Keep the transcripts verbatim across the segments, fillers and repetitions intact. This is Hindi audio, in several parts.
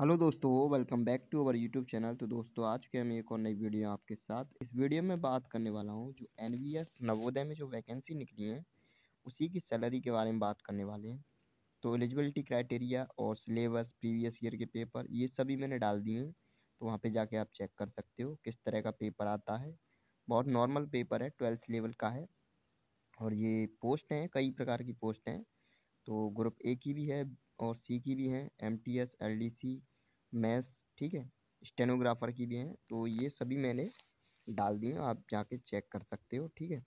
हेलो दोस्तों, welcome back to our YouTube channel. तो दोस्तों आज के हम एक और नई वीडियो आपके साथ। इस वीडियो में बात करने वाला हूं जो एन बी एस नवोदय में जो वैकेंसी निकली है उसी की सैलरी के बारे में बात करने वाले हैं। तो एलिजिबिलिटी क्राइटेरिया और सिलेबस, प्रीवियस ईयर के पेपर, ये सभी मैंने डाल दिए हैं। तो वहाँ पर जाके आप चेक कर सकते हो किस तरह का पेपर आता है। बहुत नॉर्मल पेपर है, ट्वेल्थ लेवल का है। और ये पोस्ट हैं, कई प्रकार की पोस्ट हैं। तो ग्रुप ए की भी है और सी की भी हैं, M T S, L D C, maths, ठीक है, स्टेनोग्राफर की भी हैं। तो ये सभी मैंने डाल दिए, आप जाके चेक कर सकते हो, ठीक है।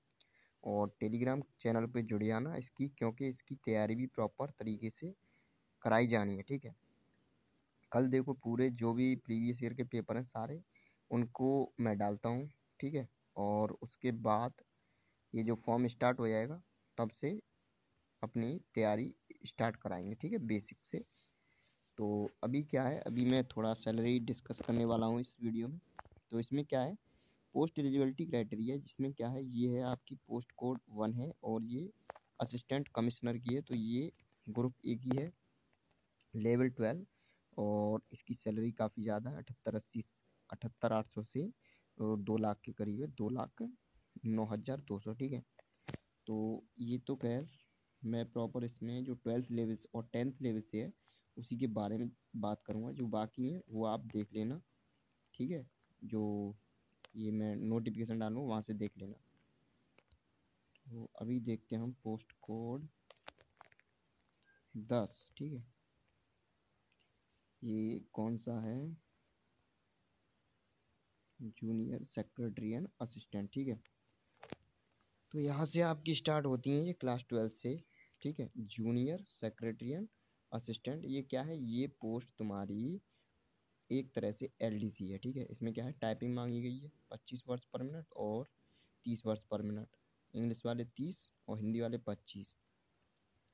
और टेलीग्राम चैनल पे जुड़े आना इसकी, क्योंकि इसकी तैयारी भी प्रॉपर तरीके से कराई जानी है, ठीक है। कल देखो पूरे जो भी प्रीवियस ईयर के पेपर हैं सारे उनको मैं डालता हूँ, ठीक है। और उसके बाद ये जो फॉर्म स्टार्ट हो जाएगा तब से अपनी तैयारी स्टार्ट कराएंगे, ठीक है, बेसिक से। तो अभी क्या है, अभी मैं थोड़ा सैलरी डिस्कस करने वाला हूँ इस वीडियो में। तो इसमें क्या है, पोस्ट एलिजिबिलिटी क्राइटेरिया, जिसमें क्या है, ये है आपकी पोस्ट कोड वन है और ये असिस्टेंट कमिश्नर की है। तो ये ग्रुप ए की है, लेवल ट्वेल्व, और इसकी सैलरी काफ़ी ज़्यादा है, अठहत्तर अस्सी अठहत्तर आठ सौ से और दो लाख के करीब है, दो लाख नौ हज़ार दो सौ, ठीक है। तो ये तो खैर मैं प्रॉपर इसमें जो ट्वेल्थ लेवल और टेंथ लेवल से है उसी के बारे में बात करूँगा। जो बाकी है वो आप देख लेना, ठीक है। जो ये मैं नोटिफिकेशन डालूँ वहाँ से देख लेना। तो अभी देखते हैं हम पोस्ट कोड दस, ठीक है, ये कौन सा है, जूनियर सेक्रेटरी एंड असिस्टेंट, ठीक है। तो यहाँ से आपकी स्टार्ट होती हैं ये क्लास ट्वेल्थ से, ठीक है, जूनियर सेक्रेटरी एंड असिस्टेंट। ये क्या है, ये पोस्ट तुम्हारी एक तरह से एल डी सी है, ठीक है। इसमें क्या है, टाइपिंग मांगी गई है पच्चीस वर्ड्स पर मिनट और तीस वर्ड्स पर मिनट, इंग्लिश वाले तीस और हिंदी वाले पच्चीस,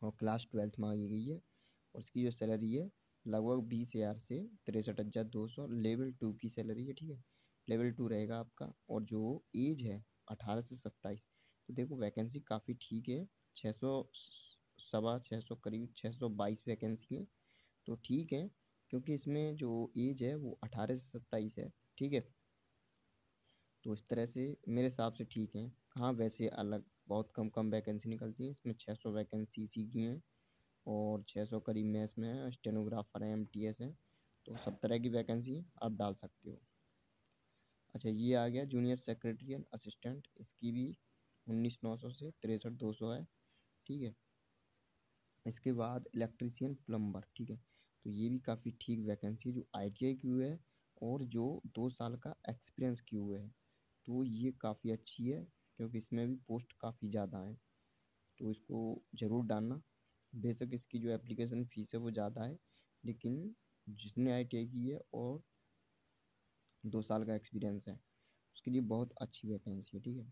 और क्लास ट्वेल्थ मांगी गई है। और उसकी जो सैलरी है लगभग बीस हज़ार से तिरसठ हज़ार दो सौ, लेवल टू की सैलरी है, ठीक है, लेवल टू रहेगा आपका। और जो एज है अठारह से सत्ताईस। तो देखो वैकेंसी काफ़ी ठीक है, छः सौ सवा छः सौ करीब छः सौ बाईस वैकेंसी है, तो ठीक है, क्योंकि इसमें जो एज है वो अठारह से सत्ताईस है, ठीक है। तो इस तरह से मेरे हिसाब से ठीक है। हाँ, वैसे अलग बहुत कम कम वैकेंसी निकलती है, इसमें छः सौ वैकेंसी सी की हैं और छः सौ करीब मैथ्स में है, स्टेनोग्राफर है, एम टी एस है। तो सब तरह की वैकेंसी आप डाल सकते हो। अच्छा, ये आ गया जूनियर सेक्रेटरी एंड असिस्टेंट, इसकी भी उन्नीस नौ सौ से तिरसठ दो सौ है, ठीक है। इसके बाद इलेक्ट्रीशियन प्लम्बर, ठीक है। तो ये भी काफ़ी ठीक वैकेंसी है, जो आई टी आई क्यू है और जो दो साल का एक्सपीरियंस क्यू है। तो ये काफ़ी अच्छी है, क्योंकि इसमें भी पोस्ट काफ़ी ज़्यादा है, तो इसको ज़रूर डालना। बेशक इसकी जो एप्लीकेशन फ़ीस है वो ज़्यादा है, लेकिन जिसने आई टी आई की है और दो साल का एक्सपीरियंस है उसके लिए बहुत अच्छी वैकेंसी है, ठीक है।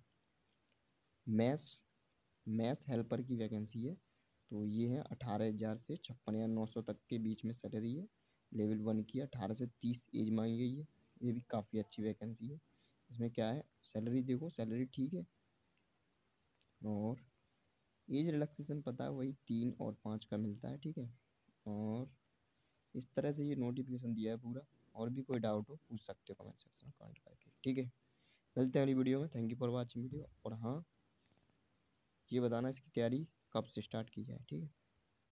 मैथ्स मैथ्स हेल्पर की वैकेंसी है, तो ये है अठारह हज़ार से छप्पन हज़ार नौ सौ तक के बीच में सैलरी है, लेवल वन की अठारह से तीस एज मांगी गई है। ये भी काफ़ी अच्छी वैकेंसी है। इसमें क्या है, सैलरी देखो, सैलरी ठीक है, और एज रिलैक्सेशन पता है वही तीन और पाँच का मिलता है, ठीक है। और इस तरह से ये नोटिफिकेशन दिया है पूरा। और भी कोई डाउट हो पूछ सकते हो कमेंट सेक्शन में कमेंट करके, ठीक है। मिलते हैं अगली वीडियो में। Thank you for watching video. और हाँ, ये बताना इसकी तैयारी कब से स्टार्ट की जाए, ठीक है।